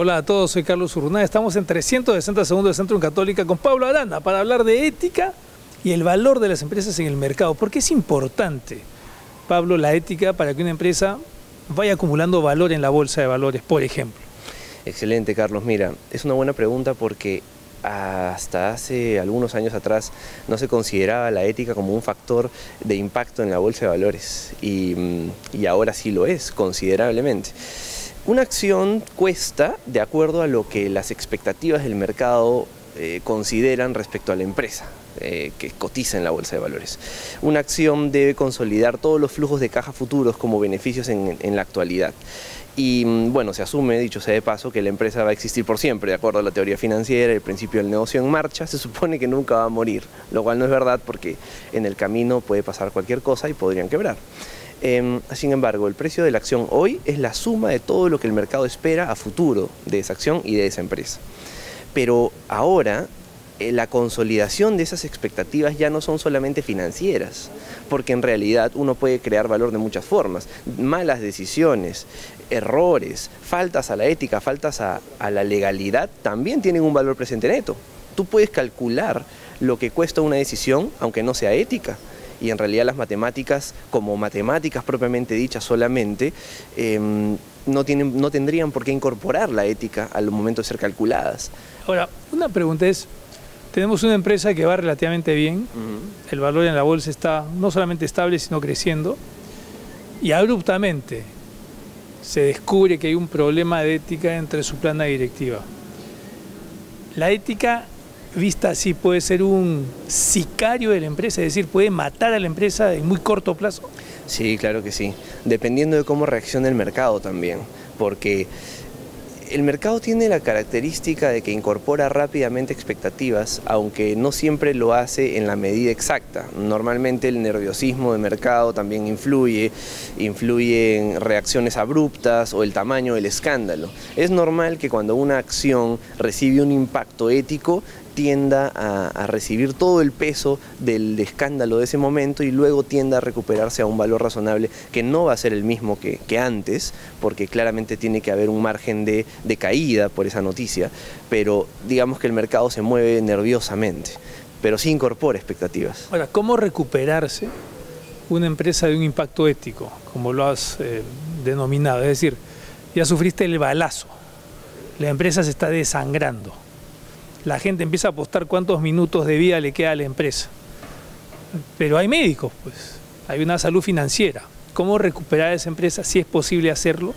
Hola a todos, soy Carlos Urruña. Estamos en 360 segundos de CENTRUM Católica con Pablo Arana para hablar de ética y el valor de las empresas en el mercado. ¿Por qué es importante, Pablo, la ética para que una empresa vaya acumulando valor en la bolsa de valores, por ejemplo? Excelente, Carlos. Mira, es una buena pregunta porque hasta hace algunos años atrás no se consideraba la ética como un factor de impacto en la bolsa de valores y ahora sí lo es, considerablemente. Una acción cuesta de acuerdo a lo que las expectativas del mercado consideran respecto a la empresa que cotiza en la bolsa de valores. Una acción debe consolidar todos los flujos de caja futuros como beneficios en la actualidad. Y bueno, se asume, dicho sea de paso, que la empresa va a existir por siempre, de acuerdo a la teoría financiera, el principio del negocio en marcha, se supone que nunca va a morir, lo cual no es verdad porque en el camino puede pasar cualquier cosa y podrían quebrar. Sin embargo, el precio de la acción hoy es la suma de todo lo que el mercado espera a futuro de esa acción y de esa empresa. Pero ahora la consolidación de esas expectativas ya no son solamente financieras, porque en realidad uno puede crear valor de muchas formas, malas decisiones, errores, faltas a la ética, faltas a la legalidad, también tienen un valor presente neto. Tú puedes calcular lo que cuesta una decisión, aunque no sea ética, y en realidad las matemáticas, como matemáticas propiamente dichas solamente, no tendrían por qué incorporar la ética al momento de ser calculadas. Ahora, una pregunta es, tenemos una empresa que va relativamente bien, el valor en la bolsa está no solamente estable, sino creciendo, y abruptamente se descubre que hay un problema de ética entre su plana directiva. La ética vista así puede ser un sicario de la empresa, es decir, puede matar a la empresa en muy corto plazo. Sí, claro que sí, dependiendo de cómo reacciona el mercado también, porque el mercado tiene la característica de que incorpora rápidamente expectativas, aunque no siempre lo hace en la medida exacta. Normalmente el nerviosismo de mercado también influye en reacciones abruptas o el tamaño del escándalo. Es normal que cuando una acción recibe un impacto ético, tienda a recibir todo el peso del escándalo de ese momento y luego tienda a recuperarse a un valor razonable que no va a ser el mismo que antes, porque claramente tiene que haber un margen de caída por esa noticia, pero digamos que el mercado se mueve nerviosamente, pero sí incorpora expectativas. Ahora, ¿cómo recuperarse una empresa de un impacto ético, como lo has denominado? Es decir, ya sufriste el balazo, la empresa se está desangrando. La gente empieza a apostar cuántos minutos de vida le queda a la empresa. Pero hay médicos, pues. Hay una salud financiera. ¿Cómo recuperar esa empresa? Si es posible hacerlo.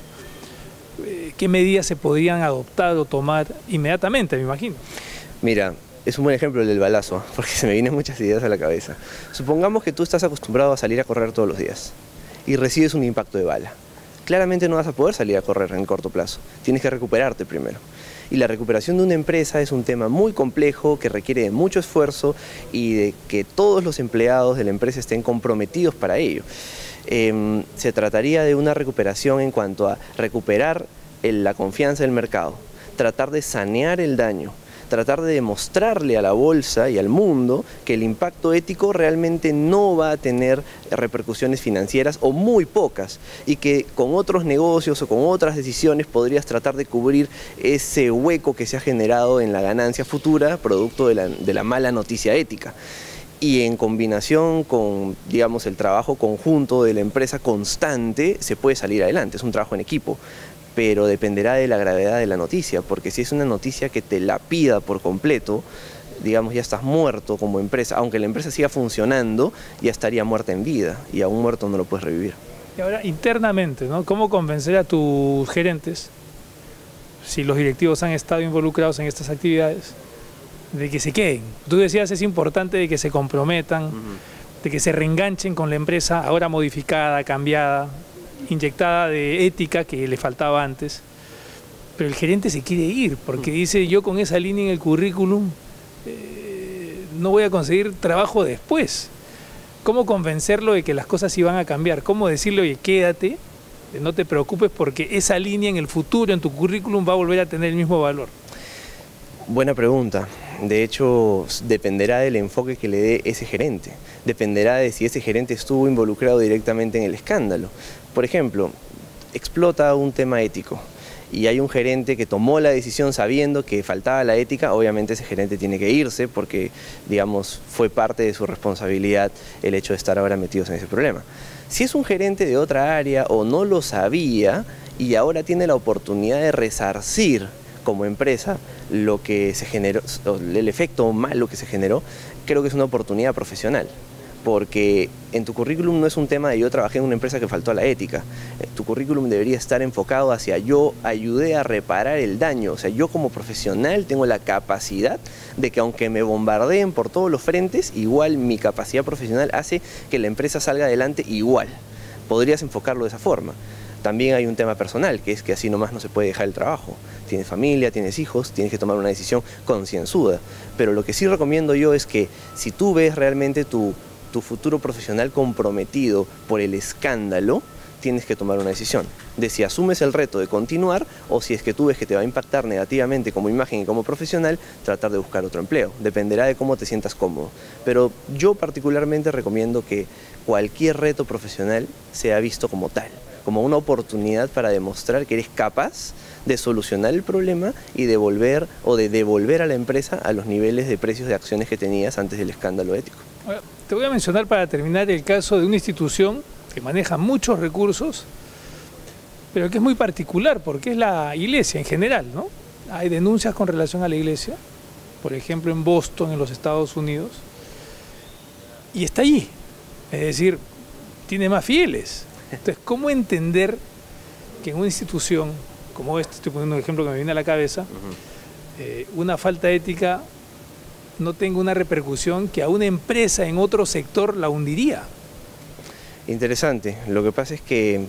¿Qué medidas se podrían adoptar o tomar inmediatamente, me imagino? Mira, es un buen ejemplo el del balazo, porque se me vienen muchas ideas a la cabeza. Supongamos que tú estás acostumbrado a salir a correr todos los días y recibes un impacto de bala. Claramente no vas a poder salir a correr en corto plazo. Tienes que recuperarte primero. Y la recuperación de una empresa es un tema muy complejo que requiere de mucho esfuerzo y de que todos los empleados de la empresa estén comprometidos para ello. Se trataría de una recuperación en cuanto a recuperar la confianza del mercado, tratar de sanear el daño, tratar de demostrarle a la bolsa y al mundo que el impacto ético realmente no va a tener repercusiones financieras o muy pocas y que con otros negocios o con otras decisiones podrías tratar de cubrir ese hueco que se ha generado en la ganancia futura producto de la mala noticia ética. Y en combinación con, digamos, el trabajo conjunto de la empresa constante se puede salir adelante, es un trabajo en equipo. Pero dependerá de la gravedad de la noticia, porque si es una noticia que te lapida por completo, digamos, ya estás muerto como empresa. Aunque la empresa siga funcionando, ya estaría muerta en vida, y a un muerto no lo puedes revivir. Y ahora, internamente, ¿no? ¿Cómo convencer a tus gerentes, si los directivos han estado involucrados en estas actividades, de que se queden? Tú decías, es importante de que se comprometan, de que se reenganchen con la empresa, ahora modificada, cambiada, inyectada de ética que le faltaba antes, pero el gerente se quiere ir porque dice, yo con esa línea en el currículum no voy a conseguir trabajo después. ¿Cómo convencerlo de que las cosas sí van a cambiar? ¿Cómo decirle, oye, quédate, no te preocupes porque esa línea en el futuro, en tu currículum, va a volver a tener el mismo valor? Buena pregunta. De hecho, dependerá del enfoque que le dé ese gerente. Dependerá de si ese gerente estuvo involucrado directamente en el escándalo. Por ejemplo, explota un tema ético y hay un gerente que tomó la decisión sabiendo que faltaba la ética, obviamente ese gerente tiene que irse porque, digamos, fue parte de su responsabilidad el hecho de estar ahora metidos en ese problema. Si es un gerente de otra área o no lo sabía y ahora tiene la oportunidad de resarcir como empresa lo que se generó, el efecto malo que se generó, creo que es una oportunidad profesional. Porque en tu currículum no es un tema de yo trabajé en una empresa que faltó a la ética. Tu currículum debería estar enfocado hacia yo ayudé a reparar el daño. O sea, yo como profesional tengo la capacidad de que aunque me bombardeen por todos los frentes, igual mi capacidad profesional hace que la empresa salga adelante igual. Podrías enfocarlo de esa forma. También hay un tema personal, que es que así nomás no se puede dejar el trabajo. Tienes familia, tienes hijos, tienes que tomar una decisión concienzuda. Pero lo que sí recomiendo yo es que si tú ves realmente tu futuro profesional comprometido por el escándalo, tienes que tomar una decisión de si asumes el reto de continuar o si es que tú ves que te va a impactar negativamente como imagen y como profesional, tratar de buscar otro empleo. Dependerá de cómo te sientas cómodo. Pero yo particularmente recomiendo que cualquier reto profesional sea visto como tal, como una oportunidad para demostrar que eres capaz de solucionar el problema y devolver a la empresa a los niveles de precios de acciones que tenías antes del escándalo ético. Te voy a mencionar para terminar el caso de una institución que maneja muchos recursos, pero que es muy particular porque es la iglesia en general, ¿no? Hay denuncias con relación a la iglesia, por ejemplo en Boston, en los Estados Unidos, y está allí, es decir, tiene más fieles. Entonces, ¿cómo entender que en una institución como esta, estoy poniendo un ejemplo que me viene a la cabeza, una falta ética no tenga una repercusión que a una empresa en otro sector la hundiría? Interesante. Lo que pasa es que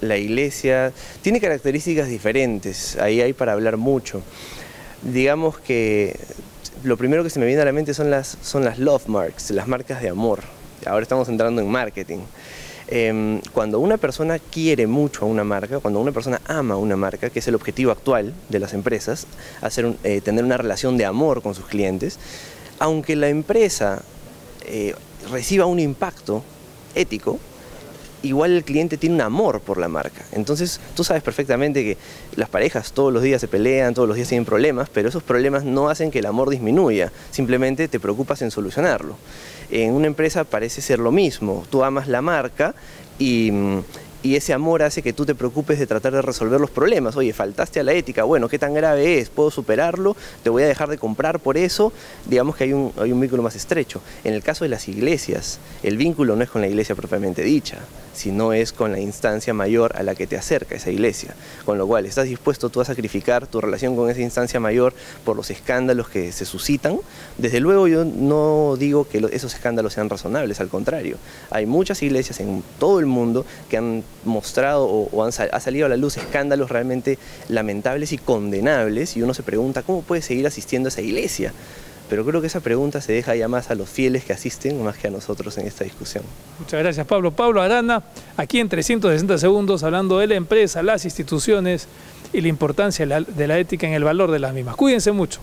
la iglesia tiene características diferentes, ahí hay para hablar mucho. Digamos que lo primero que se me viene a la mente son las love marks, las marcas de amor. Ahora estamos entrando en marketing. Cuando una persona quiere mucho a una marca, cuando una persona ama a una marca, que es el objetivo actual de las empresas, tener una relación de amor con sus clientes, aunque la empresa reciba un impacto ético, igual el cliente tiene un amor por la marca. Entonces, tú sabes perfectamente que las parejas todos los días se pelean, todos los días tienen problemas, pero esos problemas no hacen que el amor disminuya, simplemente te preocupas en solucionarlo. En una empresa parece ser lo mismo, tú amas la marca y ese amor hace que tú te preocupes de tratar de resolver los problemas. Oye, faltaste a la ética, bueno, ¿qué tan grave es? ¿Puedo superarlo? ¿Te voy a dejar de comprar por eso? Digamos que hay un vínculo más estrecho. En el caso de las iglesias, el vínculo no es con la iglesia propiamente dicha, sino es con la instancia mayor a la que te acerca esa iglesia. Con lo cual, ¿estás dispuesto tú a sacrificar tu relación con esa instancia mayor por los escándalos que se suscitan? Desde luego yo no digo que esos escándalos sean razonables, al contrario. Hay muchas iglesias en todo el mundo que han mostrado ha salido a la luz escándalos realmente lamentables y condenables, y uno se pregunta ¿cómo puede seguir asistiendo a esa iglesia? Pero creo que esa pregunta se deja ya más a los fieles que asisten más que a nosotros en esta discusión. Muchas gracias, Pablo. Pablo Arana, aquí en 360 segundos, hablando de la empresa, las instituciones y la importancia de la ética en el valor de las mismas. Cuídense mucho.